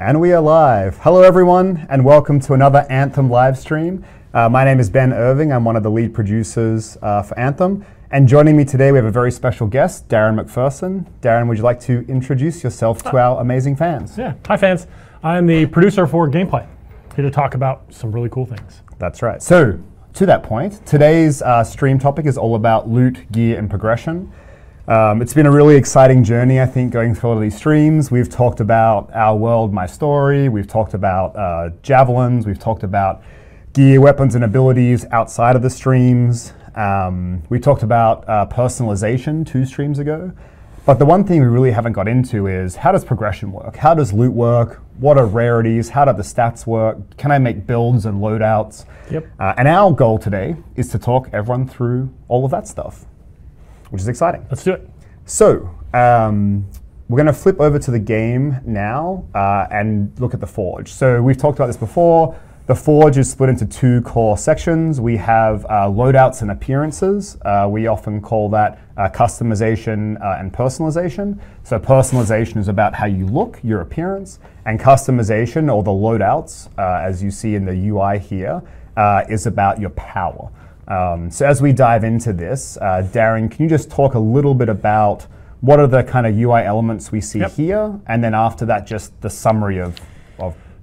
And we are live. Hello everyone and welcome to another Anthem live stream. My name is Ben Irving. I'm one of the lead producers for Anthem. And joining me today we have a very special guest, Darren McPherson. Darren, would you like to introduce yourself to our amazing fans? Yeah, hi fans. I'm the producer for Gameplay, here to talk about some really cool things. That's right. So, to that point, today's stream topic is all about loot, gear, and progression. It's been a really exciting journey, I think, going through all of these streams. We've talked about Our World, My Story. We've talked about javelins. We've talked about gear, weapons, and abilities outside of the streams. We talked about personalization 2 streams ago. But the one thing we really haven't got into is, how does progression work? How does loot work? What are rarities? How do the stats work? Can I make builds and loadouts? Yep. And our goal today is to talk everyone through all of that stuff, which is exciting. Let's do it. So we're going to flip over to the game now and look at the Forge. So we've talked about this before. The Forge is split into 2 core sections. We have loadouts and appearances. We often call that customization and personalization. So personalization is about how you look, your appearance, and customization, or the loadouts, as you see in the UI here, is about your power. So as we dive into this, Darren, can you just talk a little bit about what are the kind of UI elements we see here, and then after that, just the summary of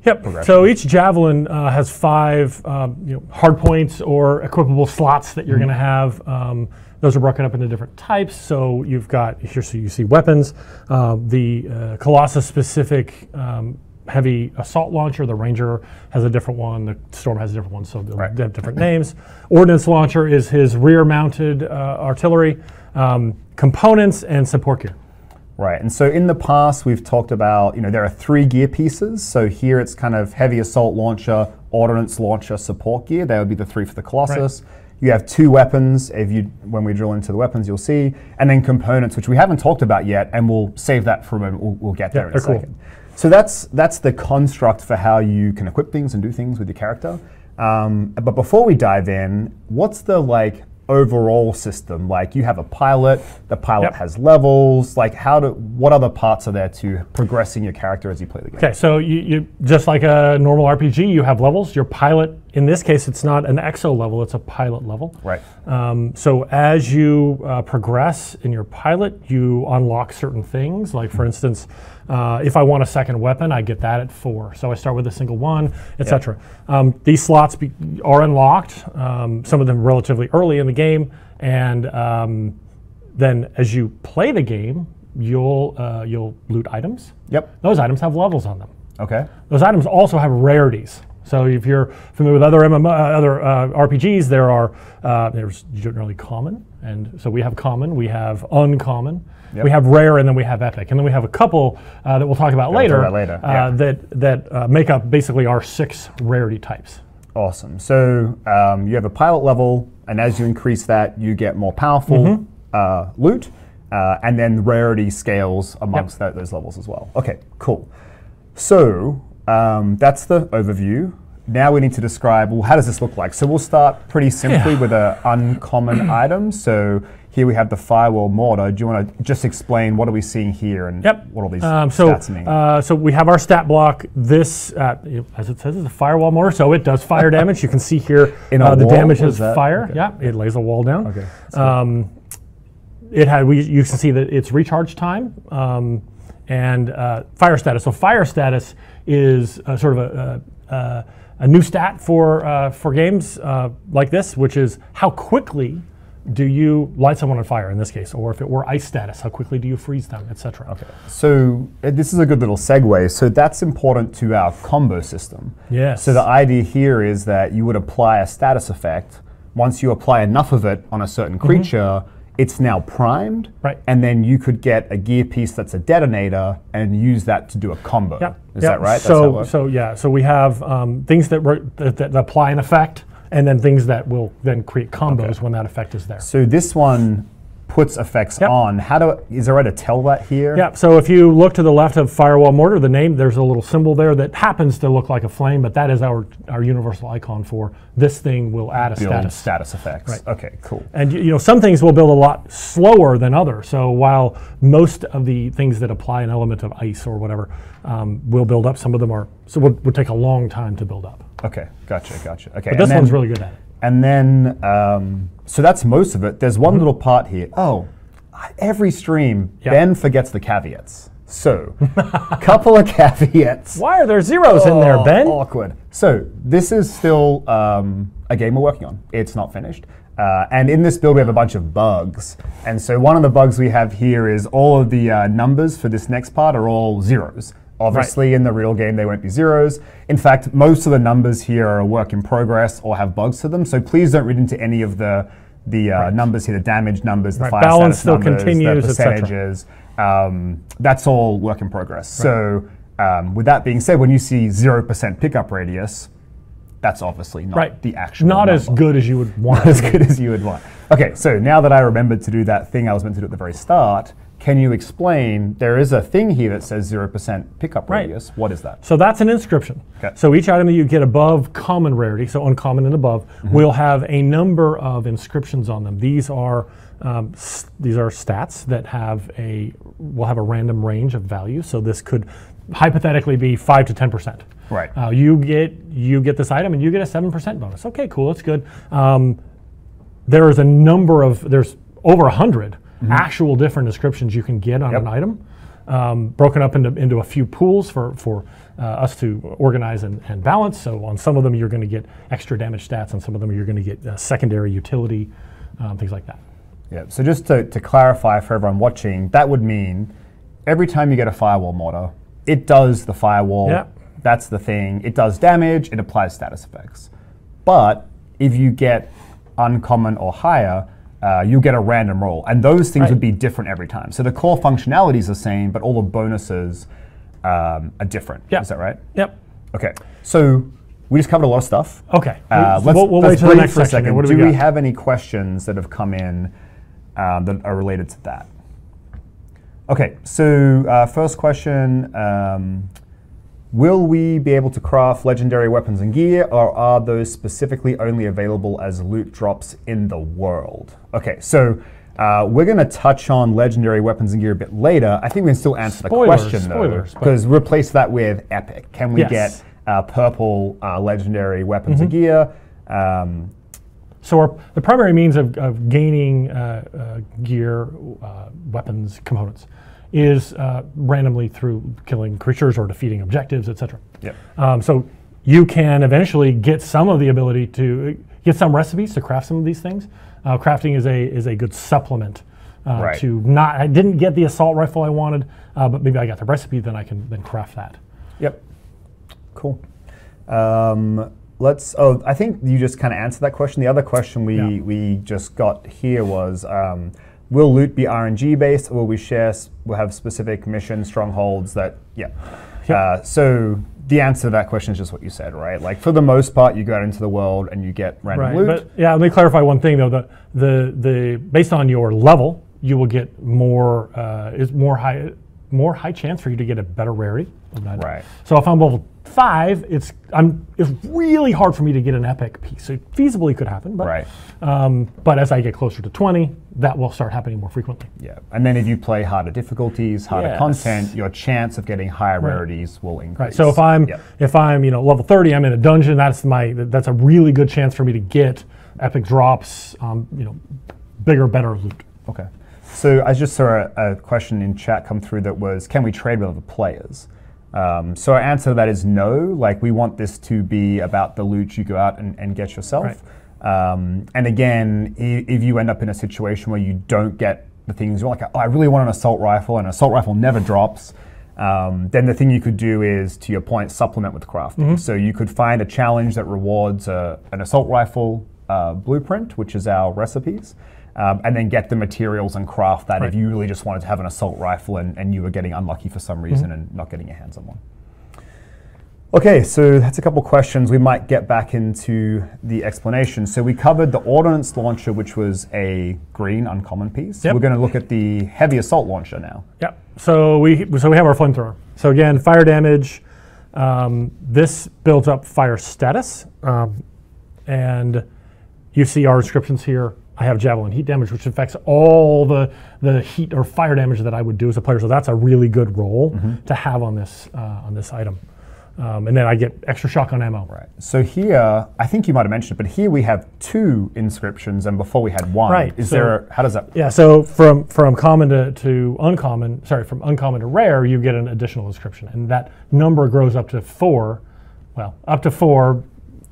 progression. So each javelin has 5 hard points or equipable slots that you're going to have. Those are broken up into different types. So you've got here, so you see weapons, the Colossus specific. Heavy Assault Launcher, the Ranger has a different one, the Storm has a different one, so they have different names. Ordnance Launcher is his rear-mounted artillery, components, and support gear. Right, and so in the past we've talked about, there are 3 gear pieces, so here it's kind of Heavy Assault Launcher, Ordnance Launcher, support gear. They would be the 3 for the Colossus. Right. You have 2 weapons, when we drill into the weapons you'll see, and then components, which we haven't talked about yet, and we'll save that for a moment, we'll get there in a second. Cool. So that's the construct for how you can equip things and do things with your character. But before we dive in, what's the overall system? You have a pilot, the pilot has levels. What other parts are there to progressing your character as you play the game? Okay, so you just like a normal RPG, you have levels. Your pilot, in this case, it's not an exo level, it's a pilot level. Right. So as you progress in your pilot, you unlock certain things. Like for instance, if I want a second weapon, I get that at 4. So I start with a single one, etc. These slots are unlocked, some of them relatively early in the game, and then as you play the game, you'll loot items. Yep. Those items have levels on them. Okay. Those items also have rarities. So if you're familiar with other RPGs, there's generally common, and so we have common, we have uncommon, we have rare, and then we have epic, and then we have a couple that we'll talk about later, that make up basically our 6 rarity types. Awesome. So you have a pilot level, and as you increase that, you get more powerful loot, and then rarity scales amongst those levels as well. Okay, cool. So. That's the overview. Now we need to describe, well, how does this look like? So we'll start pretty simply with an uncommon item. So here we have the Firewall Mortar. Do you want to just explain what are we seeing here and what all these stats mean? So we have our stat block. This, as it says, is a Firewall Mortar, so it does fire damage. You can see here the damage is fire. Okay. Yeah, it lays a wall down. Okay. You can see that it's recharge time. And fire status. So fire status is sort of a new stat for games like this, which is how quickly do you light someone on fire in this case, or if it were ice status, how quickly do you freeze them, etc. Okay. So this is a good little segue. So that's important to our combo system. Yes. So the idea here is that you would apply a status effect. Once you apply enough of it on a certain creature, it's now primed, and then you could get a gear piece that's a detonator and use that to do a combo. Is that right? So we have things that apply an effect, and then things that will then create combos when that effect is there. So this one puts effects on. Is there a way to tell that here? Yeah, so if you look to the left of Firewall Mortar, the name, there's a little symbol there that happens to look like a flame, but that is our universal icon for this thing will add a status effects. Right. Okay, cool. And you know, some things will build a lot slower than others. So while most of the things that apply an element of ice or whatever will build up, some of them are, so will take a long time to build up. Okay, gotcha, gotcha. Okay, but this one's really good at it. And then, so that's most of it. There's one little part here. Oh, every stream, Ben forgets the caveats. So, couple of caveats. Why are there zeros in there, Ben? Awkward. So, this is still a game we're working on. It's not finished. And in this build, we have a bunch of bugs. And so, one of the bugs we have here is all of the numbers for this next part are all zeros. Obviously, in the real game, they won't be zeros. In fact, most of the numbers here are a work in progress or have bugs to them. So please don't read into any of the numbers here, the damage numbers, the fire balance status numbers, the percentages. That's all work in progress. Right. So with that being said, when you see 0% pickup radius, that's obviously not the actual number. As good as you would want. Not as good as you would want. Okay, so now that I remembered to do that thing I was meant to do at the very start, can you explain, there is a thing here that says 0% pickup radius. What is that? So that's an inscription. Okay. So each item that you get above common rarity, so uncommon and above, will have a number of inscriptions on them. These are stats that will have a random range of values. So this could hypothetically be 5 to 10%. Right. You get this item and you get a 7% bonus. Okay, cool, that's good. There's over 100 actual different descriptions you can get on an item, broken up into a few pools for us to organize and balance. So on some of them, you're going to get extra damage stats. On some of them, you're going to get secondary utility, things like that. Yeah. So just to clarify for everyone watching, that would mean every time you get a Firewall Mortar, it does the firewall. Yeah. That's the thing. It does damage. It applies status effects. But if you get uncommon or higher, you get a random roll, and those things would be different every time. So the core functionality is the same, but all the bonuses are different. Yep. Is that right? Yep. Okay. So we just covered a lot of stuff. Okay. Let's wait to the next section. Second. Do we have any questions that have come in that are related to that? Okay. So first question. Will we be able to craft legendary weapons and gear, or are those specifically only available as loot drops in the world? Okay, so we're going to touch on legendary weapons and gear a bit later. I think we can still answer the question, though, because replace that with epic. Can we get purple legendary weapons and gear? So the primary means of gaining gear, weapons, components, is randomly through killing creatures or defeating objectives, etc. Yep. So you can eventually get some of the ability to get some recipes to craft some of these things. Crafting is a good supplement to not. I didn't get the assault rifle I wanted, but maybe I got the recipe. Then I can craft that. Yep. Cool. I think you just kind of answered that question. The other question we just got here was. Will loot be RNG based, or will we'll have specific mission strongholds that, so the answer to that question is just what you said, right? Like for the most part, you go out into the world and you get random loot. But yeah, let me clarify one thing though. The based on your level, you will get more high chance for you to get a better rarity. Right. So if I'm level 5, it's really hard for me to get an epic piece. It feasibly could happen, but but as I get closer to 20, that will start happening more frequently. Yeah, and then if you play harder difficulties, harder content, your chance of getting higher rarities will increase. Right. So if I'm level 30, I'm in a dungeon. That's a really good chance for me to get epic drops. Bigger, better loot. Okay. So I just saw a question in chat come through that was, can we trade with other players? So our answer to that is no. Like we want this to be about the loot you go out and get yourself. Right. And again, if you end up in a situation where you don't get the things you want, like, oh, I really want an assault rifle, and an assault rifle never drops, then the thing you could do is, to your point, supplement with crafting. So you could find a challenge that rewards an assault rifle blueprint, which is our recipes. And then get the materials and craft that if you really just wanted to have an assault rifle and you were getting unlucky for some reason and not getting your hands on one. Okay, so that's a couple questions. We might get back into the explanation. So we covered the Ordnance Launcher, which was a green uncommon piece. Yep. We're going to look at the Heavy Assault Launcher now. Yep. So we have our flamethrower. So again, fire damage. This builds up fire status, and you see our inscriptions here. I have javelin heat damage, which affects all the heat or fire damage that I would do as a player. So that's a really good roll to have on this item. And then I get extra shotgun ammo. Right. So here, I think you might have mentioned it, but here we have two inscriptions, and before we had one. Right. How does that work? Yeah. So from common to uncommon, sorry, from uncommon to rare, you get an additional inscription, and that number grows up to 4. Well, up to 4.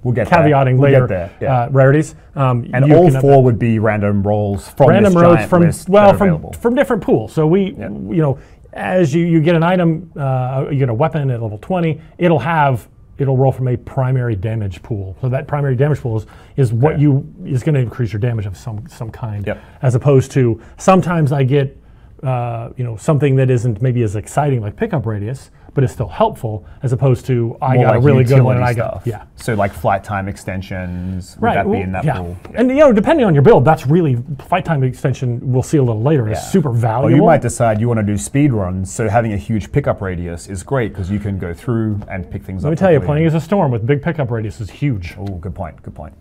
We'll get caveating that. Later. We'll get that. Yeah. Rarities. And all 4 would be random rolls from random this giant from list well from different pools. So we you know. As you get an item, you get a weapon at level 20, it'll roll from a primary damage pool. So that primary damage pool is what is going to increase your damage of some kind, as opposed to sometimes I get you know, something that isn't maybe as exciting like pickup radius, but it's still helpful, as opposed to I got a really good one and I got So like flight time extensions, would that be in that pool? Yeah. And you know, depending on your build, that's really flight time extension we'll see a little later is super valuable. Or you might decide you want to do speed runs, so having a huge pickup radius is great because you can go through and pick things up. Let me tell you, playing as a Storm with big pickup radius is huge. Oh, good point, good point.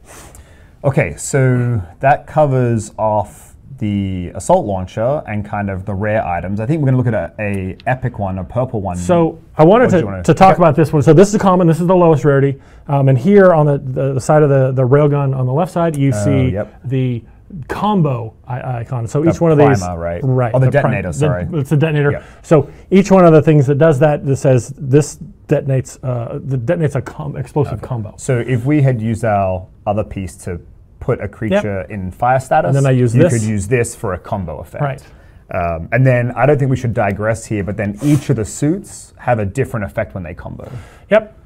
Okay, so that covers off the Assault Launcher and kind of the rare items. I think we're going to look at a epic one, a purple one. So I wanted to talk about this one. So this is common, this is the lowest rarity. And here on the side of the railgun on the left side, you see the combo icon. So the each one of these. Right. Oh, the detonator, sorry. It's the detonator. Yep. So each one of the things that does that, this says this detonates, a explosive combo. So if we had used our other piece to put a creature in fire status, and then you could use this for a combo effect. Right. And then I don't think we should digress here, but then each of the suits have a different effect when they combo. Yep.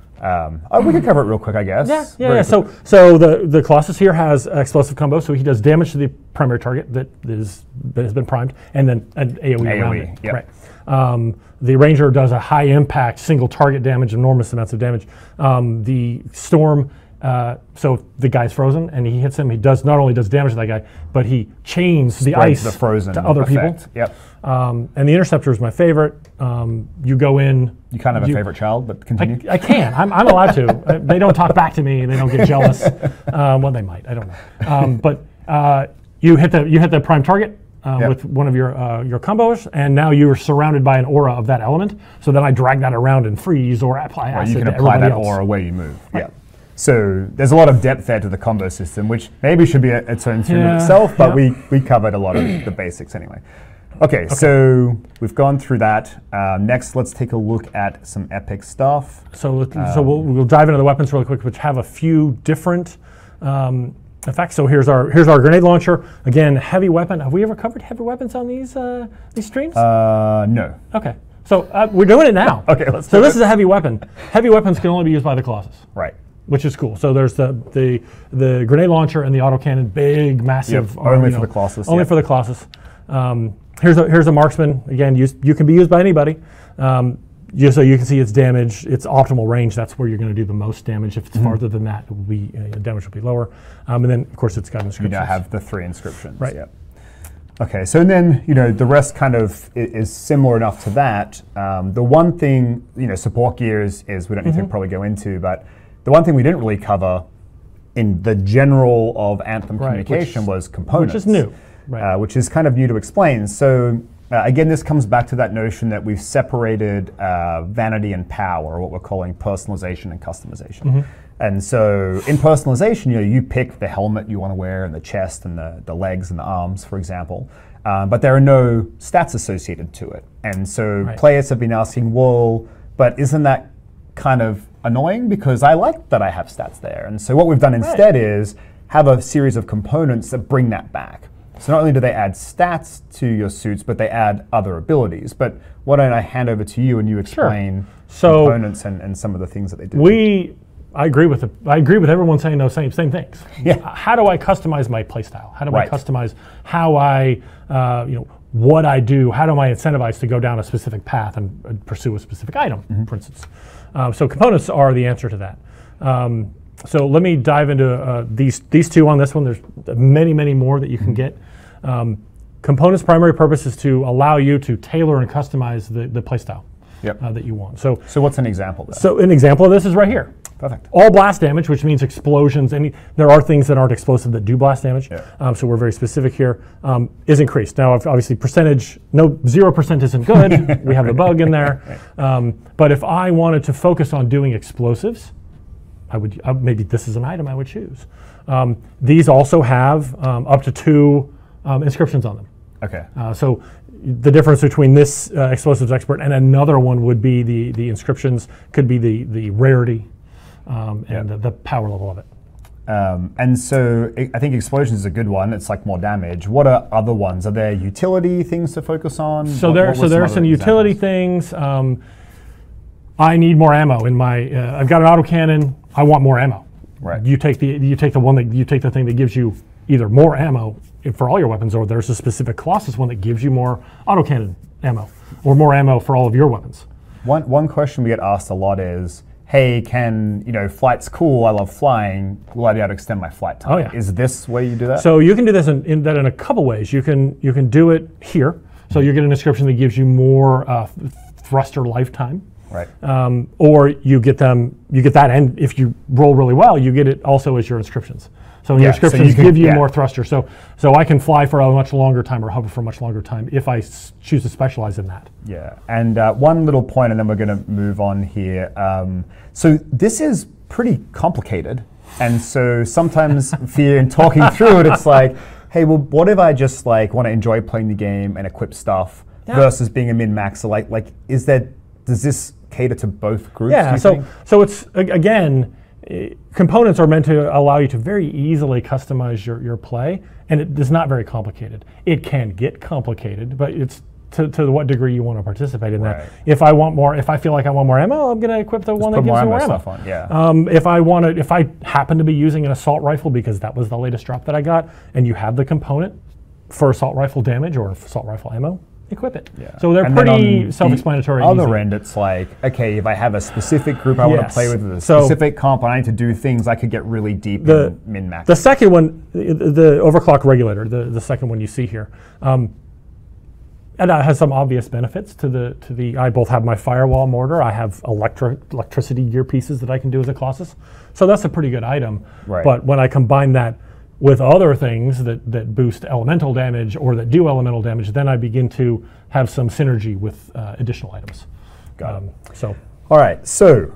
We could cover it real quick, I guess. Yeah. So the Colossus here has explosive combo, so he does damage to the primary target that has been primed, and then an AoE around it. Yep. Right. The Ranger does a high impact single target damage, enormous amounts of damage. The Storm, so if the guy's frozen and he hits him, he does not only does damage to that guy, but he chains the ice to other people. Yep. And the Interceptor is my favorite. You go in. You kind of have a favorite child, but continue. I can. I'm allowed to. They don't talk back to me. They don't get jealous. Well, they might. I don't know. But you hit the prime target with one of your combos, and now you are surrounded by an aura of that element. So then I drag that around and freeze or apply acid. You can apply that aura where you move. Right. Yeah. So there's a lot of depth there to the combo system, which maybe should be its own thing in itself, but we covered a lot of the basics anyway. Okay, so we've gone through that. Next, let's take a look at some epic stuff. So we'll dive into the weapons really quick, which have a few different effects. So here's our grenade launcher. Again, heavy weapon. Have we ever covered heavy weapons on these streams? No. Okay. So we're doing it now. Okay. This is a heavy weapon. Heavy weapons can only be used by the Colossus. Right. Which is cool. So there's the grenade launcher and the autocannon, big, massive. Only for the Colossus. Only for the Colossus. Here's a marksman. Again, you can be used by anybody. So you can see its damage, its optimal range. That's where you're going to do the most damage. If it's farther than that, it will be damage will be lower. And then of course it's got inscriptions. You now have the 3 inscriptions. Right. Yep. Okay. So then the rest kind of is similar enough to that. The one thing support gear is we don't need to probably go into, but the one thing we didn't really cover in the general of Anthem communication was components. Which is new. Right. Which is kind of new to explain. So again, this comes back to that notion that we've separated vanity and power, or what we're calling personalization and customization. And so in personalization, you pick the helmet you want to wear and the chest and the legs and the arms, for example. But there are no stats associated to it. And so players have been asking, well, but isn't that kind of annoying, because I like that I have stats there. And so what we've done instead is have a series of components that bring that back. So not only do they add stats to your suits, but they add other abilities. But why don't I hand over to you and you explain components and some of the things that they do. I agree with everyone saying those same things. Yeah. How do I customize my playstyle? How do I customize how I what I do, how am I incentivized to go down a specific path and pursue a specific item, for instance. So components are the answer to that. So let me dive into these two on this one. There's many, many more that you can get. Components' primary purpose is to allow you to tailor and customize the playstyle that you want. So what's an example then? So an example of this is right here. Perfect. All blast damage, which means explosions. There are things that aren't explosive that do blast damage. So we're very specific here. Is increased. Now, obviously, percentage, no, 0% isn't good. We have a bug in there. But if I wanted to focus on doing explosives, I would, maybe this is an item I would choose. These also have up to 2 inscriptions on them. Okay. So the difference between this explosives expert and another one would be the inscriptions could be the rarity and the power level of it. And so I think explosions is a good one. It's like more damage. What are other ones? Are there utility things to focus on? So there are some utility things. I need more ammo in my. I've got an autocannon. I want more ammo. Right. You take the thing that gives you either more ammo for all your weapons, or there's a specific Colossus one that gives you more autocannon ammo, or more ammo for all of your weapons. One question we get asked a lot is, hey, flight's cool, I love flying, will I be able to extend my flight time? Oh, yeah. Is this way you do that? So you can do this in a couple ways. You can do it here. So you get an inscription that gives you more thruster lifetime. Right. Or you get that, and if you roll really well, you get it also as your inscriptions. So your inscriptions give you more thruster. So I can fly for a much longer time or hover for a much longer time if I choose to specialize in that. Yeah, and one little point, and then we're going to move on here. So this is pretty complicated, and so sometimes in talking through it, it's like, hey, well, what if I just want to enjoy playing the game and equip stuff versus being a min-maxer? Does this cater to both groups? Yeah. So it's again. Components are meant to allow you to very easily customize your play, and it is not very complicated. It can get complicated, but it's to what degree you want to participate in that. If I feel like I want more ammo, I'm going to equip the one that gives me more ammo. If I happen to be using an assault rifle because that was the latest drop that I got, and you have the component for assault rifle damage or assault rifle ammo, equip it. Yeah. So they're pretty self-explanatory. On the other end, it's like, okay, if I have a specific group I want to play with a specific comp, I need to do things, I could get really deep in min-max. The second one, the overclock regulator, the second one you see here, and that has some obvious benefits to the. I both have my firewall mortar. I have electricity gear pieces that I can do as a Colossus. So that's a pretty good item. Right. But when I combine that with other things that boost elemental damage or that do elemental damage, then I begin to have some synergy with additional items. Got it. All right, so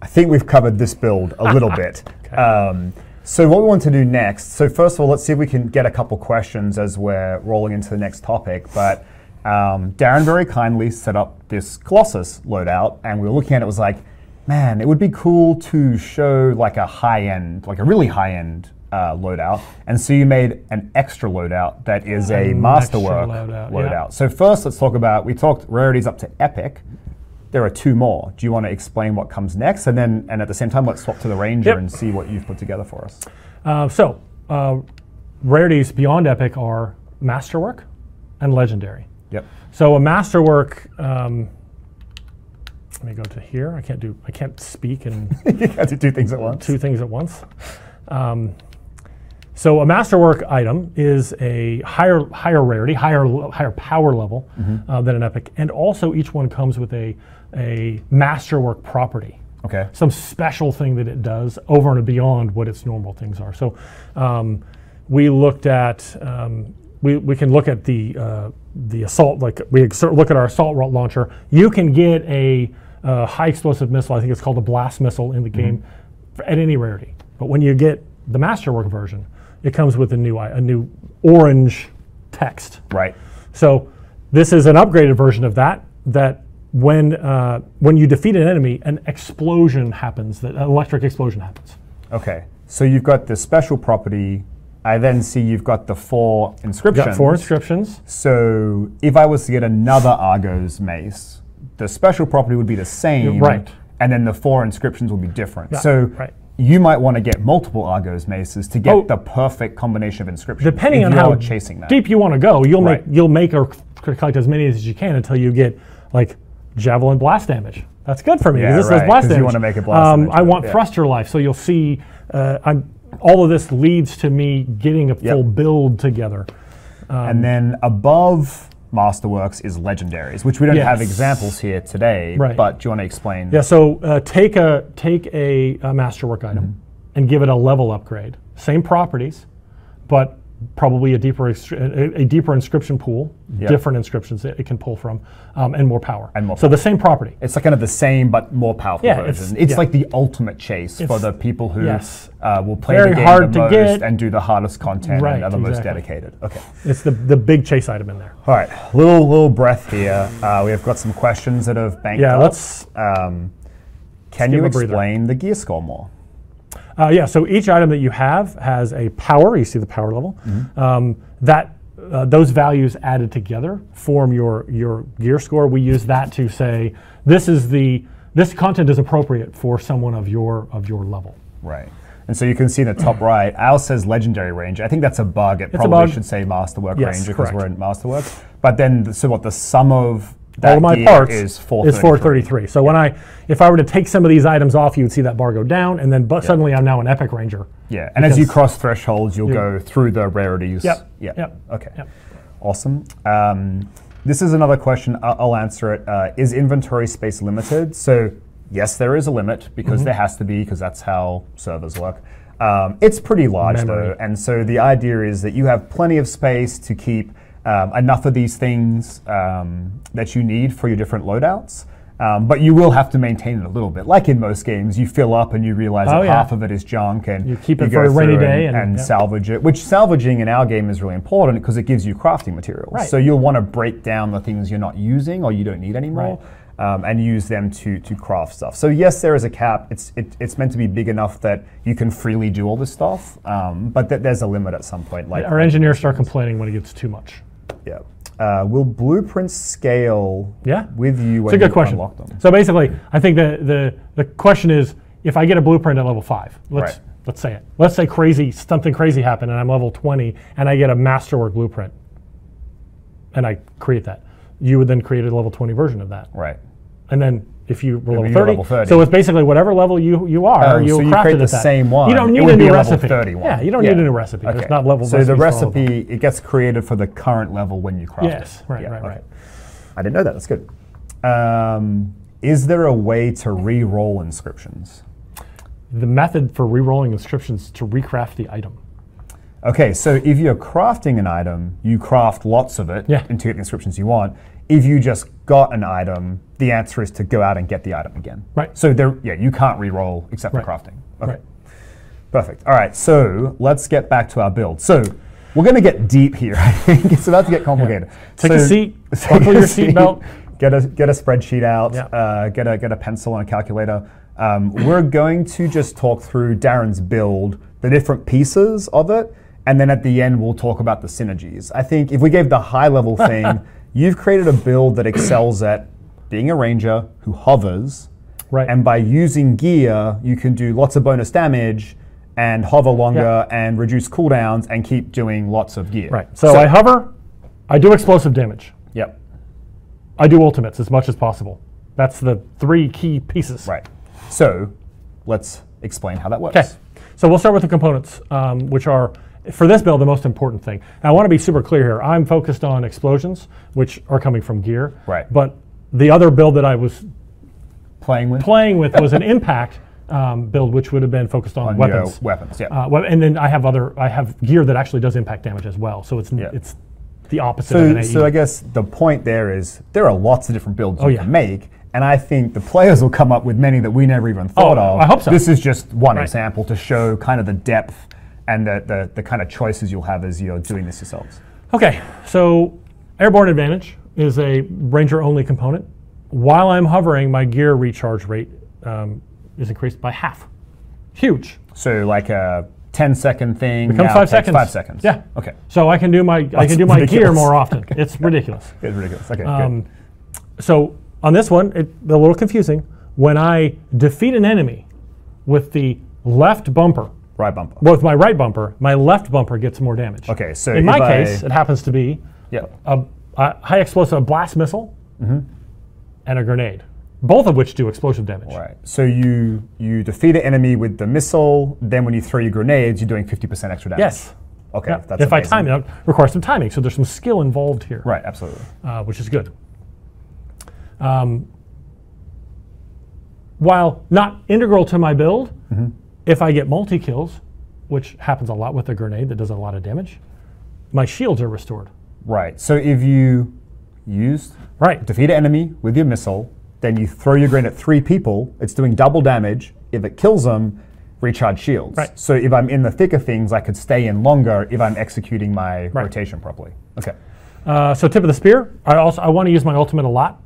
I think we've covered this build a little bit. Okay. So what we want to do next, so first of all, let's see if we can get a couple questions as we're rolling into the next topic, but Darren very kindly set up this Colossus loadout, and we were looking at it, was like, man, it would be cool to show a high-end, a really high-end loadout, and so you made an extra loadout that is a masterwork loadout. Yeah. So first, let's talk about, we talked rarities up to epic. There are 2 more. Do you want to explain what comes next, and at the same time, let's swap to the Ranger and see what you've put together for us. Rarities beyond epic are masterwork and legendary. Yep. So a masterwork. Let me go to here. I can't speak and you can't do 2 things at once. 2 things at once. So a masterwork item is a higher rarity, higher power level than an epic, and also each one comes with a masterwork property. Okay. Some special thing that it does over and beyond what its normal things are. So we looked at we can look at the assault, we look at our assault launcher. You can get a high explosive missile. I think it's called a blast missile in the game at any rarity, but when you get the masterwork version, it comes with a new orange text. Right. So this is an upgraded version of that. That when you defeat an enemy, an explosion happens. An electric explosion happens. Okay. So you've got this special property. I then see you've got the 4 inscriptions. Got 4 inscriptions. So if I was to get another Argos Mace, the special property would be the same. Right. And then the 4 inscriptions will be different. Yeah, so. Right. You might want to get multiple Argos Maces to get the perfect combination of inscriptions. Depending on how deep you want to go, you'll make a collect as many as you can until you get like javelin blast damage. That's good for me. Yeah, this right, blast damage. You want to make it blast damage. I want thruster life. So you'll see all of this leads to me getting a full build together. And then above Masterworks is legendaries, which we don't have examples here today. Right. But do you want to explain? Yeah. So take a Masterwork item and give it a level upgrade. Same properties, but probably a deeper inscription pool, different inscriptions that it can pull from, and more power. And more power. So the same property. It's like kind of the same but more powerful version. It's like the ultimate chase for the people who will play the game the most and do the hardest content and are the most dedicated. Okay. It's the big chase item in there. All right, little breath here. We have got some questions that have banked up. Can you explain the gear score more? Yeah, so each item that you have has a power. You see the power level. Those values added together form your gear score. We use that to say this content is appropriate for someone of your level. Right. And so you can see in the top right, Al says Legendary Ranger. I think that's a bug. It probably should say Masterwork Ranger because we're in Masterworks. But then, so what? The sum of all of my parts is 433. So if I were to take some of these items off, you would see that bar go down, and then suddenly I'm now an Epic Ranger. Yeah, and as you cross thresholds, you'll go through the rarities. Awesome. This is another question. I'll answer it. Is inventory space limited? So yes, there is a limit because there has to be, because that's how servers work. It's pretty large though, and so the idea is that you have plenty of space to keep enough of these things that you need for your different loadouts, but you will have to maintain it a little bit. Like in most games, you fill up and you realize that half of it is junk, and you keep it for a rainy day and salvage it. Which salvaging in our game is really important because it gives you crafting materials. Right. So you'll want to break down the things you're not using or you don't need anymore, and use them to craft stuff. So yes, there is a cap. It's meant to be big enough that you can freely do all this stuff, but there's a limit at some point. Like our engineers start complaining when it gets too much. Yeah. Will blueprints scale with you when you unlock them? So basically, I think the question is, if I get a blueprint at level 5, let's say it. Let's say something crazy happened and I'm level 20 and I get a Masterwork blueprint and I create that. You would then create a level 20 version of that. Right. And then if you were level 30. So it's basically whatever level you are, you'll craft it at that. Same one. You don't need a new recipe. Yeah, you don't need a new recipe. Okay. There's not level. So the recipe, it gets created for the current level when you craft it. Right. I didn't know that. That's good. Is there a way to re-roll inscriptions? The method for re-rolling inscriptions is to recraft the item. Okay, so if you're crafting an item, you craft lots of it and to get the inscriptions you want. If you just got an item, the answer is to go out and get the item again. Right. So you can't re-roll except for crafting. Okay. Right. Perfect. All right, so let's get back to our build. So we're going to get deep here. I think it's about to get complicated. Yeah. Take a seat, buckle your seatbelt. Get a spreadsheet out. Yeah. Get a pencil and a calculator. We're going to just talk through Darren's build, the different pieces of it, and then at the end we'll talk about the synergies. I think if we gave the high-level thing. You've created a build that excels at being a ranger who hovers, and by using gear, you can do lots of bonus damage and hover longer and reduce cooldowns and keep doing lots of gear. Right, so I hover, I do explosive damage. Yep. I do ultimates as much as possible. That's the three key pieces. Right, so let's explain how that works. Okay, so we'll start with the components, which are, for this build, the most important thing. Now, I want to be super clear here. I'm focused on explosions, which are coming from gear. Right. But the other build that I was playing with was an impact build, which would have been focused on weapons. Weapons, yeah. And then I have gear that actually does impact damage as well. So it's the opposite of an AE. So I guess the point there is there are lots of different builds you can make. And I think the players will come up with many that we never even thought of. I hope so. This is just one example to show kind of the depth and the kind of choices you'll have as you're doing this yourselves. Okay, so airborne advantage is a ranger-only component. While I'm hovering, my gear recharge rate is increased by half. Huge. So like a 10-second thing becomes 5 seconds. 5 seconds. Yeah. Okay. So I can do my gear more often. Okay. It's ridiculous. It's ridiculous. Okay. Good. So on this one, it's a little confusing. When I defeat an enemy with the left bumper. Right bumper. Well, with my right bumper, my left bumper gets more damage. Okay, so in my case, it happens to be high explosive blast missile, and a grenade, both of which do explosive damage. Right. So you defeat the enemy with the missile. Then when you throw your grenades, you're doing 50% extra damage. Yes. Okay. Yeah. That's if amazing. I time it, it requires some timing. So there's some skill involved here. Right. Absolutely. Which is good. While not integral to my build, if I get multi kills, which happens a lot with a grenade that does a lot of damage, my shields are restored. Right. So if you defeat an enemy with your missile, then you throw your grenade at three people, it's doing double damage. If it kills them, recharge shields. Right. So if I'm in the thick of things, I could stay in longer if I'm executing my rotation properly. Okay. So tip of the spear. I want to use my ultimate a lot,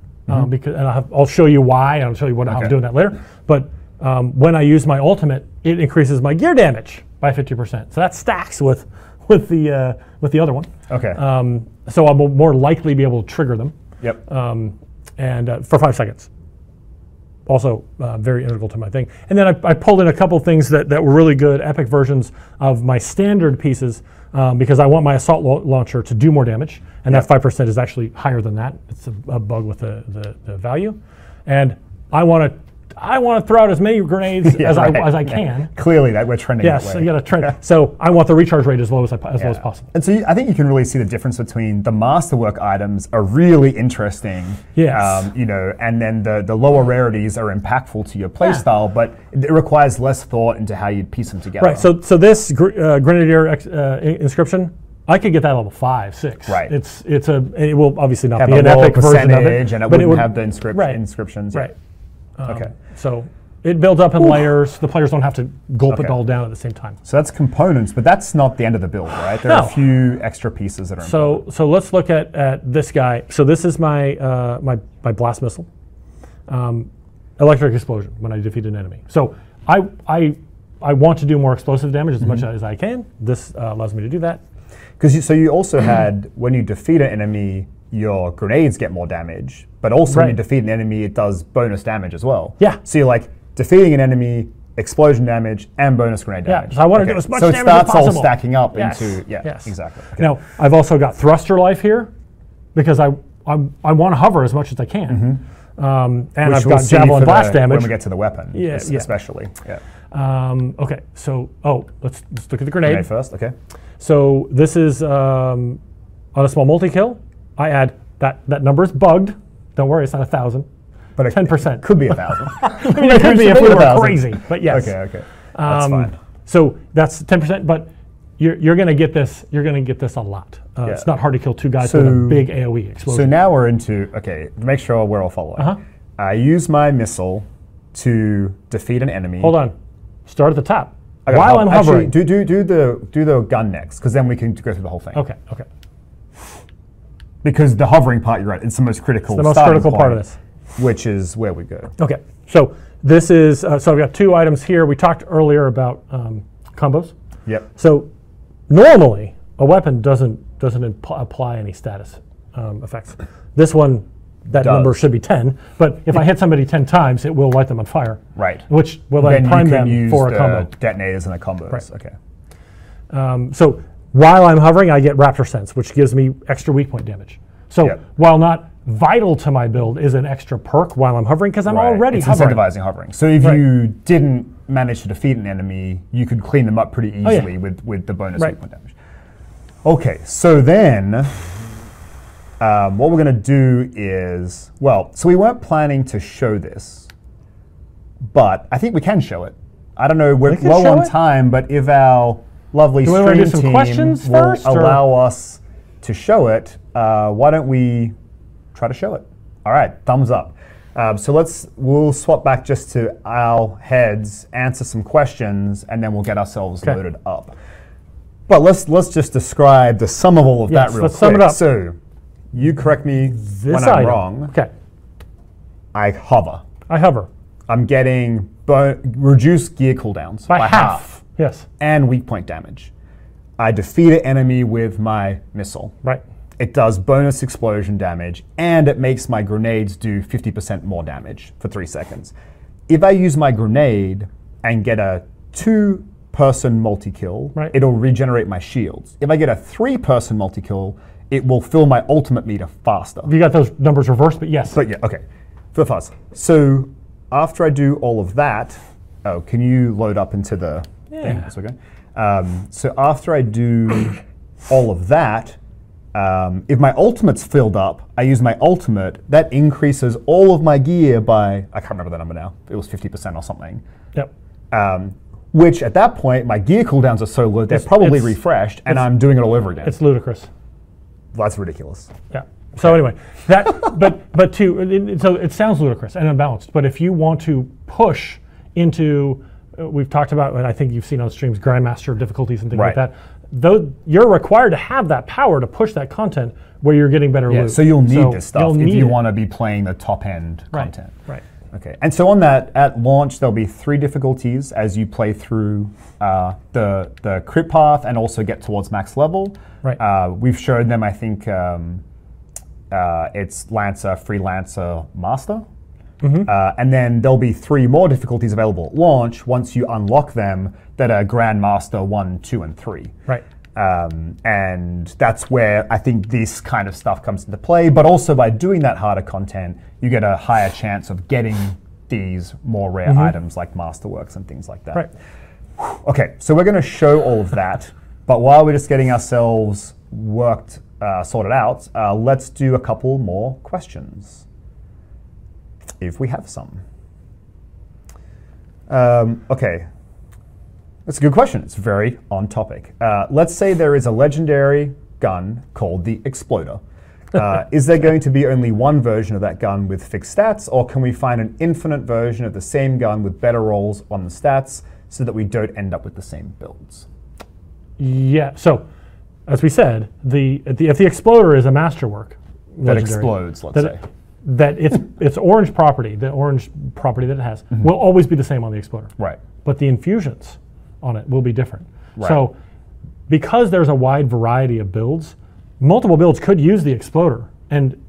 because I'll show you why, and I'll show you what I'm doing that later. But when I use my ultimate, it increases my gear damage by 50%. So that stacks with the other one. Okay. So I'll more likely be able to trigger them. Yep. And for 5 seconds. Also very integral to my thing. And then I pulled in a couple things that were really good epic versions of my standard pieces, because I want my assault launcher to do more damage, and that 5% is actually higher than that. It's a bug with the value, and I want to throw out as many grenades as I can. Yeah. Clearly, that we're trending that way. Yes, you got to trend. So I want the recharge rate as low as possible. And so I think you can really see the difference between the masterwork items are really interesting. Yes. You know, and then the lower rarities are impactful to your playstyle, but it requires less thought into how you'd piece them together. Right. So this Grenadier inscription, I could get that level 5, 6. Right. It will obviously not be an epic version of it, and it wouldn't have the inscriptions. Right. Okay. So it builds up in layers. The players don't have to gulp it all down at the same time. So that's components, but that's not the end of the build, right? There are a few extra pieces that are important. So let's look at this guy. So this is my my blast missile. Electric explosion when I defeat an enemy. So I want to do more explosive damage as much as I can. This allows me to do that. So you also had, when you defeat an enemy, your grenades get more damage, but also when you defeat an enemy, it does bonus damage as well. Yeah. So you're like defeating an enemy, explosion damage, and bonus grenade damage. Yeah, so I want to do as much damage as possible. So it starts all stacking up into, exactly. Okay. Now, I've also got thruster life here, because I want to hover as much as I can. And I've got javelin blast damage. When we get to the weapon, especially. Yeah. Okay, so, let's look at the grenade. Grenade first, okay. So this is on a small multi-kill. I add that number is bugged. Don't worry, it's not 1,000. But 10%. It could be 1,000. I mean, it could be if we were crazy. But yes. Okay. That's fine. So that's 10%. But you're going to get this. You're going to get this a lot. It's not hard to kill two guys with a big AOE explosion. So now we're into make sure we're all following. I use my missile to defeat an enemy. Hold on. Start at the top. While I'm hovering, actually, do the gun next, because then we can go through the whole thing. Okay. Because the hovering part, you're right, it's the most critical. It's the most critical part of this, which is where we go. Okay, so this is so we got two items here. We talked earlier about combos. Yep. So normally a weapon doesn't apply any status effects. This one, that number should be 10. But if I hit somebody 10 times, it will light them on fire. Right. Which will then prime them for a combo. Detonators and the combos. Right. Okay. So while I'm hovering, I get Raptor Sense, which gives me extra weak point damage. So while not vital to my build, is an extra perk while I'm hovering, because I'm already hovering. It's incentivizing hovering. So if you didn't manage to defeat an enemy, you could clean them up pretty easily with the bonus weak point damage. Okay, so then what we're going to do is, so we weren't planning to show this, but I think we can show it. I don't know, we're low on time, but if our lovely stream team will allow us to show it, why don't we try to show it? All right, thumbs up. So we'll swap back just to our heads, answer some questions, and then we'll get ourselves loaded up. But let's just describe the sum of all of that real quick. Sum it up. So you correct me when I'm wrong. Okay. I hover. I'm getting reduced gear cooldowns by half. Yes. And weak point damage. I defeat an enemy with my missile. Right. It does bonus explosion damage, and it makes my grenades do 50% more damage for 3 seconds. If I use my grenade and get a 2-person multi-kill, it'll regenerate my shields. If I get a 3-person multi-kill, it will fill my ultimate meter faster. You got those numbers reversed, but yes. But yeah, okay, for fast. So after I do all of that, oh, can you load up into the thing? That's okay. So after I do all of that, if my ultimate's filled up, I use my ultimate. That increases all of my gear by, I can't remember the number now. It was 50% or something. Yep. Which at that point, my gear cooldowns are so low, they're probably refreshed, and I'm doing it all over again. It's ludicrous. That's ridiculous. Yeah. So anyway, that, but to, so it sounds ludicrous and unbalanced, but if you want to push into, we've talked about, and I think you've seen on streams, Grandmaster difficulties and things like that. Though you're required to have that power to push that content where you're getting better loot. So you'll need this stuff if you want to be playing the top end content. Right. Okay. And so on that, at launch, there'll be 3 difficulties as you play through the crit path and also get towards max level. Right. We've shown them, I think, it's Lancer, Freelancer, Master. Mm-hmm. And then there'll be 3 more difficulties available at launch once you unlock them that are Grandmaster 1, 2, and 3. Right. And that's where I think this kind of stuff comes into play. But also by doing that harder content, you get a higher chance of getting these more rare items like Masterworks and things like that. Right. Okay, so we're going to show all of that. But while we're just getting ourselves worked, sorted out, let's do a couple more questions. If we have some. Okay, that's a good question. It's very on topic. Let's say there is a legendary gun called the Exploder. Is there going to be only one version of that gun with fixed stats, or can we find an infinite version of the same gun with better rolls on the stats so that we don't end up with the same builds? Yeah, so as we said, if the Exploder is a masterwork that explodes, let's say. That its orange property, the orange property that it has, will always be the same on the Exploder. Right. But the infusions on it will be different. Right. So because there's a wide variety of builds, multiple builds could use the Exploder. And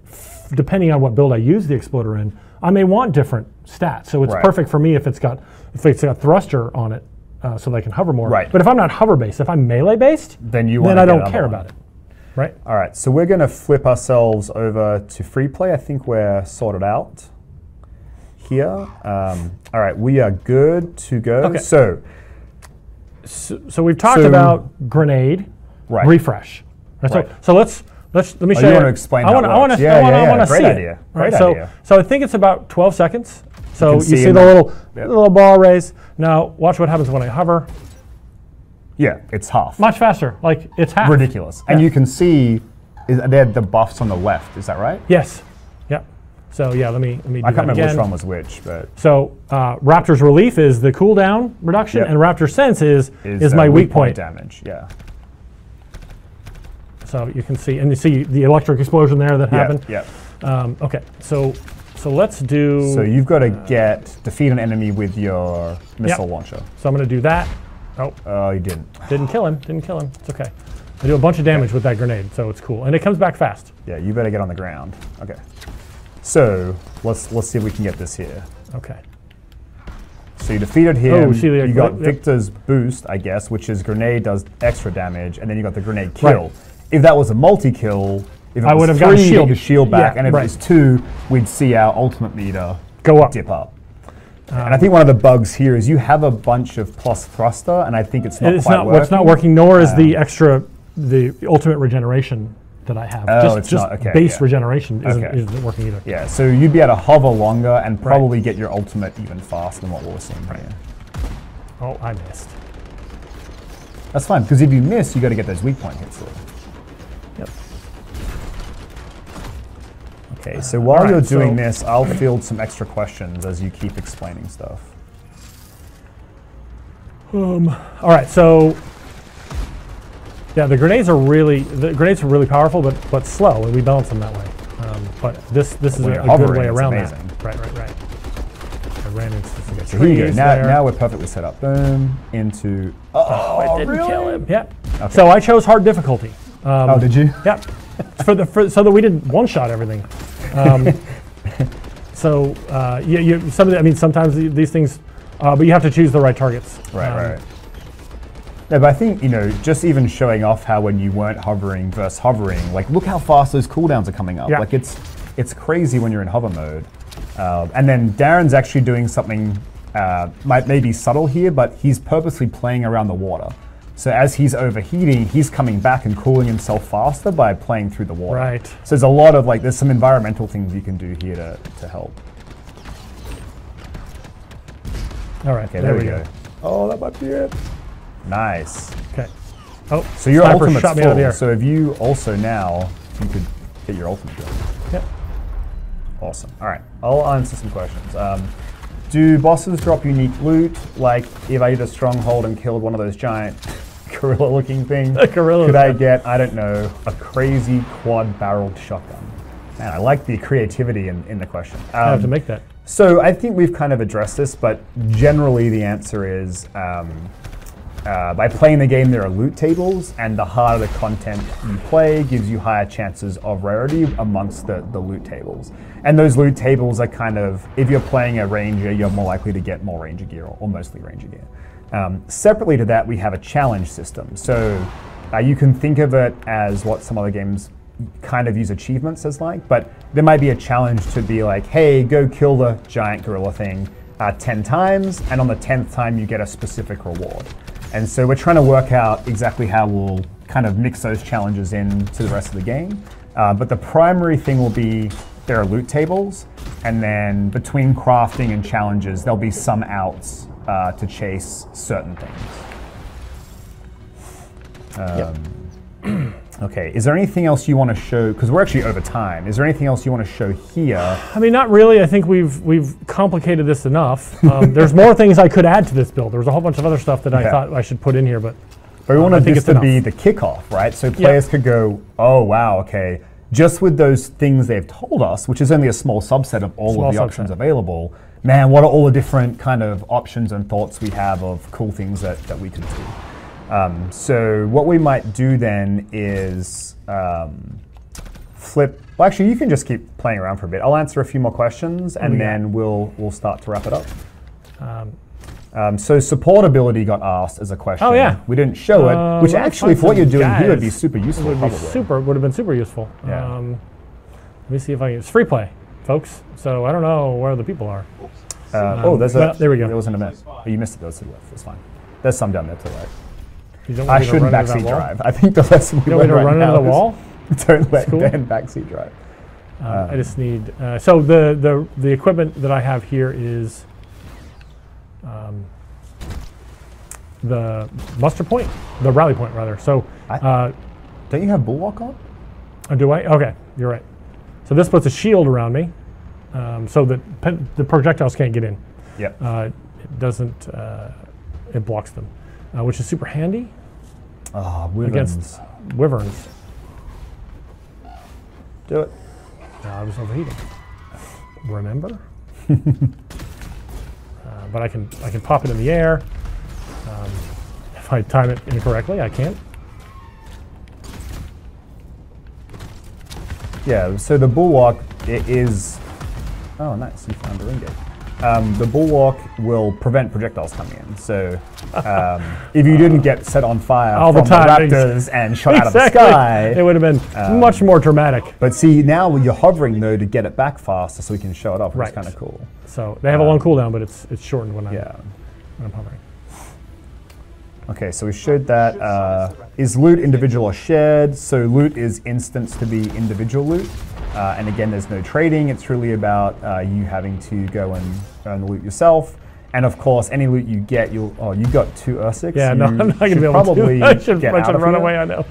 depending on what build I use the Exploder in, I may want different stats. So it's perfect for me if it's got thruster on it, so that I can hover more. Right. But if I'm not hover based, if I'm melee based, then I don't care about it. Right. All right, so we're going to flip ourselves over to free play. I think we're sorted out here. All right, we are good to go. Okay. So we've talked about grenade, refresh. Right. So let me show you. You want to explain how it works. I want to see it. Great idea. So I think it's about 12 seconds. So you see the little ball raise. Now watch what happens when I hover. Yeah, it's half. Much faster, like it's half. Ridiculous. Yeah. And you can see they had the buffs on the left, is that right? Yes, yeah. So yeah, let me do I can't remember which one was which, but. So Raptor's Relief is the cooldown reduction, and Raptor Sense is my weak point damage, yeah. So you can see, and you see the electric explosion there that happened. Yeah, okay, so let's do. So you've got to defeat an enemy with your missile launcher. So I'm gonna do that. Oh, he didn't. Didn't kill him. It's okay. I do a bunch of damage with that grenade, so it's cool. And it comes back fast. Yeah, you better get on the ground. Okay. So let's see if we can get this here. Okay. So you defeated him. Oh, see, you got Victor's boost, I guess, which is grenade does extra damage, and then you got the grenade kill. Right. If that was a multi-kill, if it I would have gotten your shield back, and if it was 2, we'd see our ultimate meter go up, dip up. And I think one of the bugs here is you have a bunch of plus thruster, and I think it's not working. It's not working, nor is the extra, the ultimate regeneration that I have. Oh, just base regeneration isn't working either. Yeah, so you'd be able to hover longer and probably get your ultimate even faster than what we're seeing here. Oh, I missed. That's fine, because if you miss, you got to get those weak point hits through. Yep. Okay, so while you're doing this, I'll field some extra questions as you keep explaining stuff. All right, so yeah, the grenades are really powerful, but slow, and we balance them that way. But this is a good way around that. Right. I ran into some trees. Here you go. Now we're perfectly set up. Boom into. Oh, it didn't kill him. Yep. Okay. So I chose hard difficulty. Oh, did you? Yep. So that we didn't one-shot everything. Sometimes these things, but you have to choose the right targets. Right. No, but I think, you know, just even showing off how when you weren't hovering versus hovering, like look how fast those cooldowns are coming up. Yeah. Like it's crazy when you're in hover mode. And then Darren's actually doing something maybe subtle here, but he's purposely playing around the water. So as he's overheating, he's coming back and cooling himself faster by playing through the water. Right. So there's a lot of like, there's some environmental things you can do here to help. All right, okay, there we go. Oh, that might be it. Nice. Okay. Oh, so your ultimate's shot me full, out of the air. So if you also now, you could get your ultimate going. Yep. Awesome. All right, I'll answer some questions. Do bosses drop unique loot? Like if I did a stronghold and killed one of those giant gorilla looking things, could I get, I don't know, a crazy quad barreled shotgun? Man, I like the creativity in the question. I have to make that. So I think we've kind of addressed this, but generally the answer is by playing the game, there are loot tables, and the harder the content you play gives you higher chances of rarity amongst the loot tables. And those loot tables are kind of, if you're playing a ranger, you're more likely to get more ranger gear or mostly ranger gear. Separately to that, we have a challenge system. So you can think of it as what some other games kind of use achievements as like, but there might be a challenge to be like, hey, go kill the giant gorilla thing 10 times, and on the 10th time you get a specific reward. And so we're trying to work out exactly how we'll kind of mix those challenges in to the rest of the game. But the primary thing will be there are loot tables, and then between crafting and challenges, there'll be some outs to chase certain things. Okay, is there anything else you want to show? Because we're actually over time. Is there anything else you want to show here? I mean, not really. I think we've complicated this enough. There's more things I could add to this build. There was a whole bunch of other stuff that I thought I should put in here, but we wanted this to be the kickoff, right? So players could go, oh wow, okay. Just with those things they've told us, which is only a small subset of all of the options available, man, what are all the different kind of options and thoughts we have of cool things that we could do? So what we might do then is flip. Well, actually, you can just keep playing around for a bit. I'll answer a few more questions, and then we'll start to wrap it up. So supportability got asked as a question. Oh yeah, we didn't show it, which actually for what you're doing here would be super useful. Would have been super useful. Yeah. Let me see if I can. It's free play, folks. So I don't know where the people are. There we go. There wasn't a mess. Oh, you missed it. That was to the left. It's fine. There's some down there to the right. I shouldn't backseat drive. I think the lesson we learned right now is don't let Ben backseat drive. I just need, so the equipment that I have here is the muster point, the rally point rather. So don't you have bulwark on? Oh, do I? Okay, you're right. So this puts a shield around me so that the projectiles can't get in. Yeah. It doesn't, it blocks them, which is super handy. Against wyverns. Do it. I was overheating. Remember? But I can pop it in the air. If I time it incorrectly, I can't. Yeah. So the bulwark, it is. Oh, nice! You found the ring gate. The bulwark will prevent projectiles coming in. So if you didn't get set on fire all from the raptors and shot out of the sky, it would have been much more dramatic. But see, now you're hovering though to get it back faster so we can show it off, which is kind of cool. So they have a long cooldown, but it's shortened when I'm hovering. Okay, so we showed that. Is loot individual or shared? So loot is instanced to be individual loot. And again, there's no trading. It's really about you having to go and earn the loot yourself. And of course, any loot you get, you got 2 Ursics. Yeah, no, I'm not going to be able to. I should run away. I know.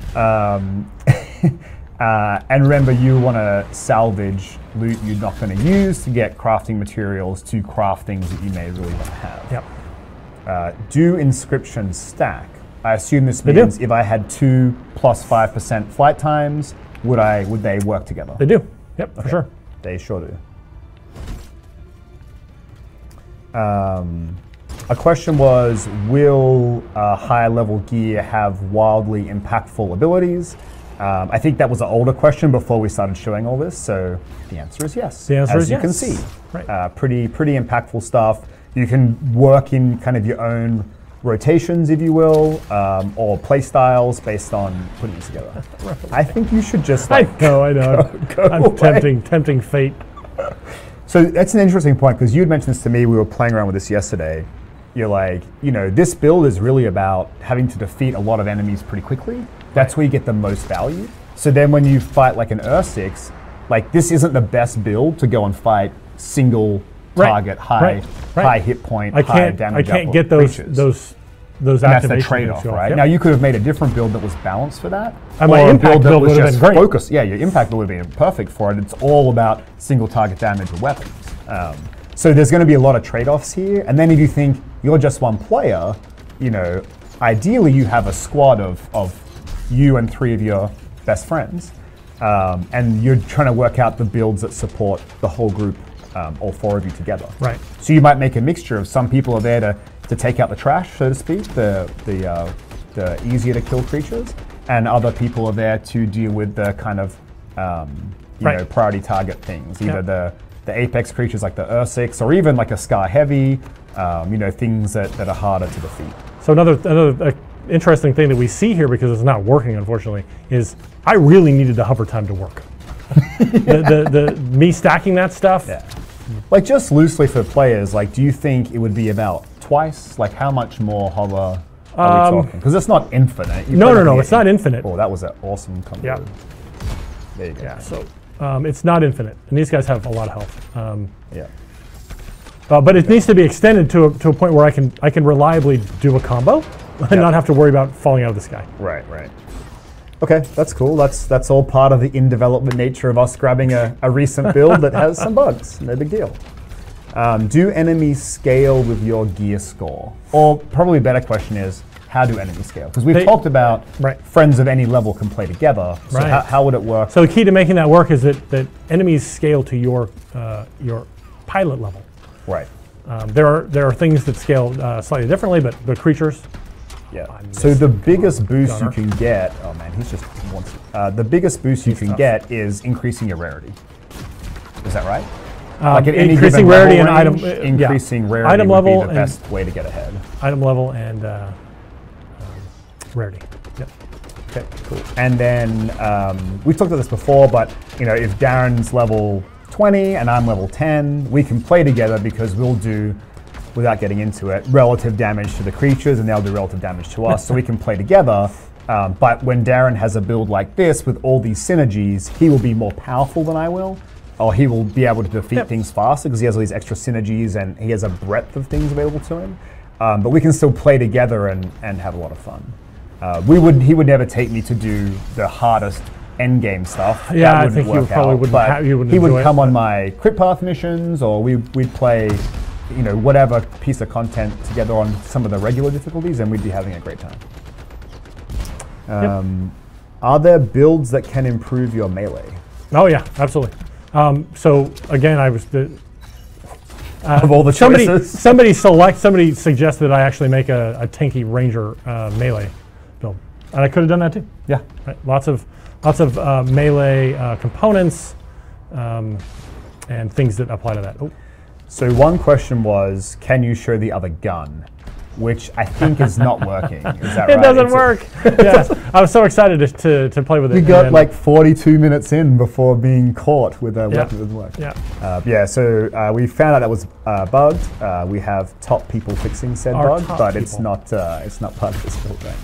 And remember, you want to salvage loot you're not going to use to get crafting materials to craft things that you may really want to have. Yep. Do inscriptions stack? I assume this means if I had 2 plus 5% flight times. Would they work together? They do. Yep, for sure. They sure do. A question was, will high-level gear have wildly impactful abilities? I think that was an older question before we started showing all this, so the answer is yes. The answer is yes. As you can see, pretty impactful stuff. You can work in kind of your own rotations, if you will, or play styles based on putting it together. I think you should just like I know. I'm tempting fate. So that's an interesting point, because you'd mentioned this to me. We were playing around with this yesterday. You're like, you know, this build is really about having to defeat a lot of enemies pretty quickly. That's where you get the most value. So then when you fight like an Ur-6, like this isn't the best build to go and fight single target high hit point, high damage. I can't get those and that's the trade-off, right? Yep. Now you could have made a different build that was balanced for that, and my impact build would have been focused. Yeah, your impact build would have been perfect for it. It's all about single target damage with weapons. So there's going to be a lot of trade-offs here. And then if you think you're just one player, you know, ideally you have a squad of you and three of your best friends, and you're trying to work out the builds that support the whole group. All four of you together. Right. So you might make a mixture of some people are there to take out the trash, so to speak, the easier to kill creatures, and other people are there to deal with the kind of you know, priority target things, either the apex creatures like the Ur-6, or even like a Scar Heavy, you know, things that are harder to defeat. So another interesting thing that we see here, because it's not working unfortunately, is I really needed the hover time to work. Me stacking that stuff. Yeah. Like just loosely for players, like do you think it would be about twice? Like how much more hover are we talking? Because it's not infinite. No, it's not infinite. Oh, that was an awesome combo. Yeah. There you go. Yeah, so it's not infinite. And these guys have a lot of health. But it needs to be extended to a point where I can reliably do a combo and not have to worry about falling out of the sky. Right, right. Okay, that's cool. That's all part of the in-development nature of us grabbing a recent build that has some bugs. No big deal. Do enemies scale with your gear score? Or probably a better question is, how do enemies scale? Because we've talked about friends of any level can play together. So how would it work? So the key to making that work is that enemies scale to your pilot level. Right. There are things that scale slightly differently, but the creatures. Yeah. So the biggest boost you can get, oh man, he's just wants it. The biggest boost you can get is increasing your rarity. Is that right? Like at any given rarity and item. Increasing rarity would be the best way to get ahead. Item level and rarity. Yep. Okay. Cool. And then we've talked about this before, but you know, if Darren's level 20 and I'm level 10, we can play together because we'll do, without getting into it, relative damage to the creatures, and they'll do relative damage to us, so we can play together. But when Darren has a build like this with all these synergies, he will be more powerful than I will, or he will be able to defeat things faster because he has all these extra synergies and he has a breadth of things available to him. But we can still play together and have a lot of fun. He would never take me to do the hardest endgame stuff. Yeah, I think he would come on my crit path missions, or we'd play, you know, whatever piece of content together on some of the regular difficulties, and we'd be having a great time. Are there builds that can improve your melee? Oh yeah, absolutely. So again, I was of all the choices. Somebody suggested I actually make a tanky Ranger melee build, and I could have done that too. Yeah, right? Lots of melee components and things that apply to that. Oh. So one question was, can you show the other gun? Which I think is not working. Is that right? It doesn't work. Yeah. I was so excited to play with it. We got like 42 minutes in before being caught with a weapon that doesn't work. Yeah. So we found out that was bugged. We have top people fixing said bug, but it's not part of this build right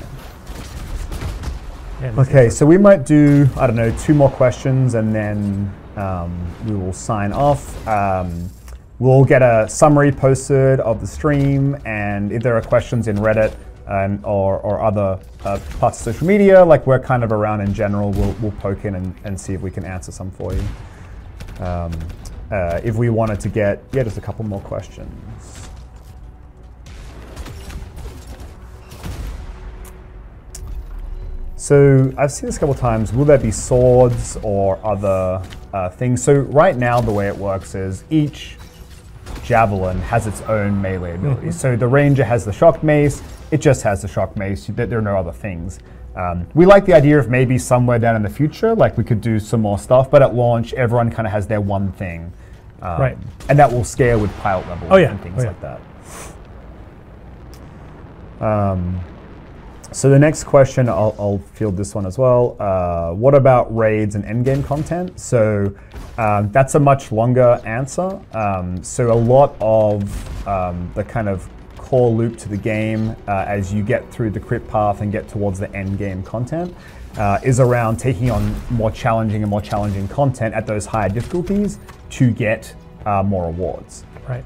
now. Okay, so we might do, I don't know, 2 more questions and then we will sign off. We'll get a summary posted of the stream, and if there are questions in Reddit or other parts of social media, like we're kind of around in general, we'll poke in and see if we can answer some for you. If we wanted to get, just a couple more questions. So I've seen this a couple times, will there be swords or other things? So right now the way it works is each javelin has its own melee ability. So the Ranger has the Shock Mace, it just has the Shock Mace, there are no other things. We like the idea of maybe somewhere down in the future, like we could do some more stuff, but at launch everyone kind of has their one thing. And that will scale with pilot level and things like that. So the next question, I'll field this one as well. What about raids and endgame content? So that's a much longer answer. So a lot of the kind of core loop to the game as you get through the crit path and get towards the endgame content is around taking on more challenging and more challenging content at those higher difficulties to get more rewards. Right.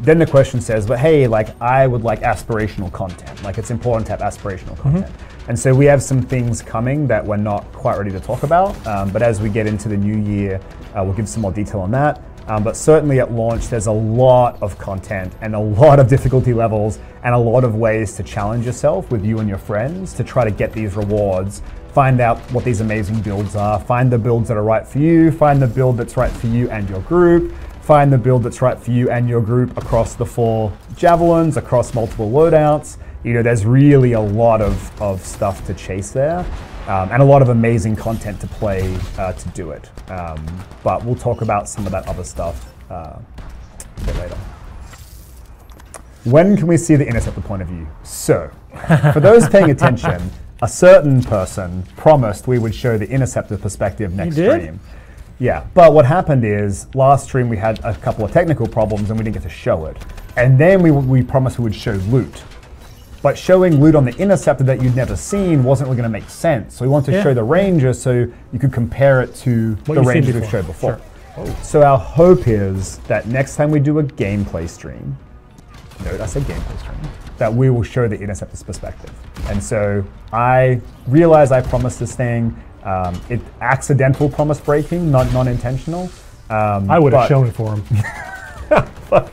Then the question says, but hey, like I would like aspirational content. Like it's important to have aspirational content. Mm-hmm. And so we have some things coming that we're not quite ready to talk about. But as we get into the new year, we'll give some more detail on that. But certainly at launch, there's a lot of content and a lot of difficulty levels and a lot of ways to challenge yourself with you and your friends to try to get these rewards, find out what these amazing builds are, find the builds that are right for you, find the build that's right for you and your group, find the build that's right for you and your group across the 4 javelins, across multiple loadouts. You know, there's really a lot of stuff to chase there and a lot of amazing content to play to do it. But we'll talk about some of that other stuff a bit later. When can we see the Interceptor point of view? So, for those paying attention, a certain person promised we would show the Interceptor perspective next stream. Yeah, but what happened is last stream we had a couple of technical problems and we didn't get to show it. And then we promised we would show loot. But showing loot on the Interceptor that you'd never seen wasn't really going to make sense. So we wanted to show the Ranger so you could compare it to the Ranger we've showed before. Sure. Oh. So our hope is that next time we do a gameplay stream, note I said gameplay stream, that we will show the Interceptor's perspective. And so I realized I promised this thing. It's accidental promise breaking, not non-intentional. I would have shown it for him. But,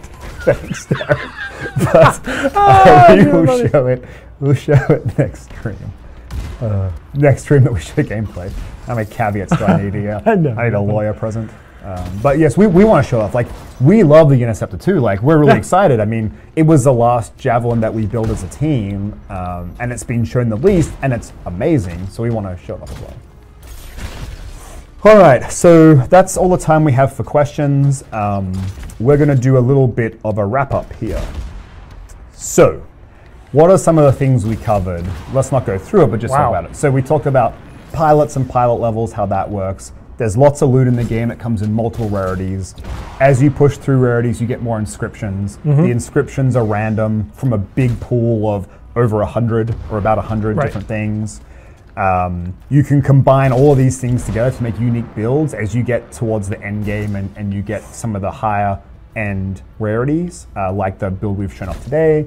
thanks, Darren. But we will show it. We'll show it next stream. Next stream that we show gameplay. How many caveats do I need here? I need a lawyer present. But yes, we want to show off. Like we love the Interceptor too. Like we're really excited. I mean, it was the last javelin that we built as a team, and it's been shown the least, and it's amazing. So we want to show it off as well. All right, so that's all the time we have for questions. We're gonna do a little bit of a wrap up here. So, what are some of the things we covered? Let's not go through it, but just talk about it. So we talked about pilots and pilot levels, how that works. There's lots of loot in the game that comes in multiple rarities. As you push through rarities, you get more inscriptions. Mm-hmm. The inscriptions are random from a big pool of over 100 or about 100 different things. You can combine all of these things together to make unique builds as you get towards the end game and you get some of the higher end rarities, like the build we've shown off today.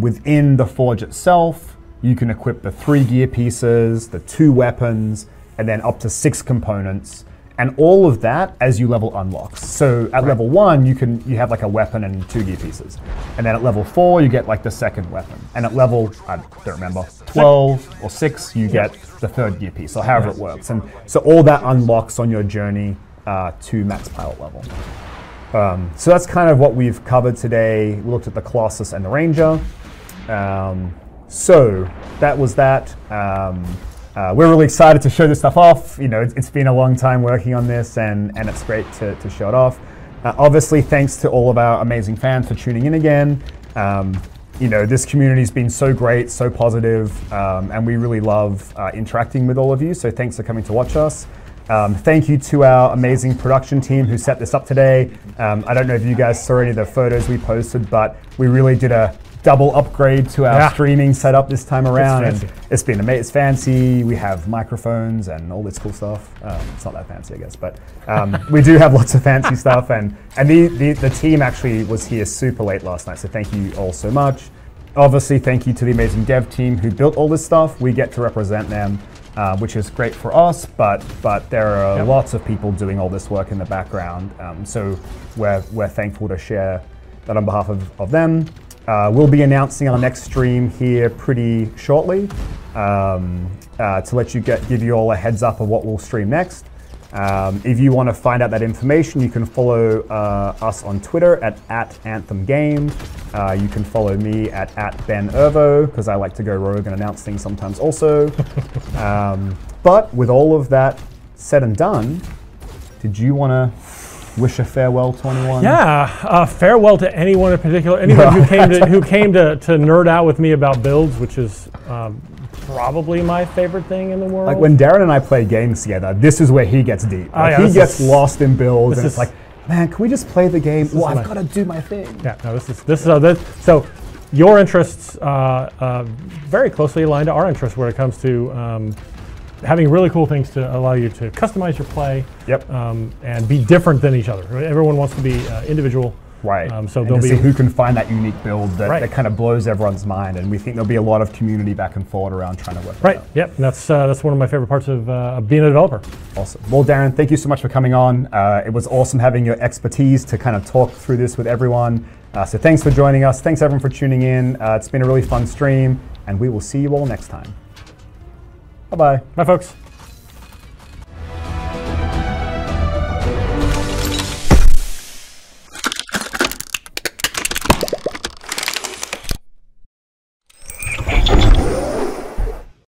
Within the forge itself, you can equip the 3 gear pieces, the 2 weapons, and then up to 6 components. And all of that as you level unlocks. So at level 1, you have like a weapon and 2 gear pieces. And then at level 4, you get like the 2nd weapon. And at level, I don't remember, 12 or 6, you get the 3rd gear piece, or however it works. And so all that unlocks on your journey to max pilot level. So that's kind of what we've covered today. We looked at the Colossus and the Ranger. So that was that. We're really excited to show this stuff off. You know, it's been a long time working on this, and it's great to show it off. Obviously, thanks to all of our amazing fans for tuning in again. You know, this community's been so great, so positive, and we really love interacting with all of you, so thanks for coming to watch us. Thank you to our amazing production team who set this up today. I don't know if you guys saw any of the photos we posted, but we really did a double upgrade to our streaming setup this time around. It's been amazing. It's fancy. We have microphones and all this cool stuff. It's not that fancy, I guess, but we do have lots of fancy stuff. And the team actually was here super late last night, so thank you all so much. Obviously, thank you to the amazing dev team who built all this stuff. We get to represent them, which is great for us, but there are lots of people doing all this work in the background. So we're thankful to share that on behalf of them. We'll be announcing our next stream here pretty shortly to let you give you all a heads up of what we'll stream next. If you want to find out that information, you can follow us on Twitter at AnthemGame. You can follow me at BenIrvo, because I like to go rogue and announce things sometimes also. But with all of that said and done, did you want to wish a farewell to anyone? Yeah, farewell to anyone in particular. Anyone who came to nerd out with me about builds, which is probably my favorite thing in the world. Like when Darren and I play games together, this is where he gets deep. Like he gets lost in builds, and it's like, man, can we just play the game? Well, I've got to do my thing. Yeah, no, so your interests very closely aligned to our interests when it comes to having really cool things to allow you to customize your play. Yep. And be different than each other. Everyone wants to be individual. Right. So and to see who can find that unique build that, that kind of blows everyone's mind, and we think there'll be a lot of community back and forth around trying to work. Right. That. Yep. And that's one of my favorite parts of being a developer. Awesome. Well, Darren, thank you so much for coming on. It was awesome having your expertise to kind of talk through this with everyone. So thanks for joining us. Thanks everyone for tuning in. It's been a really fun stream, and we will see you all next time. Bye bye. Bye, folks.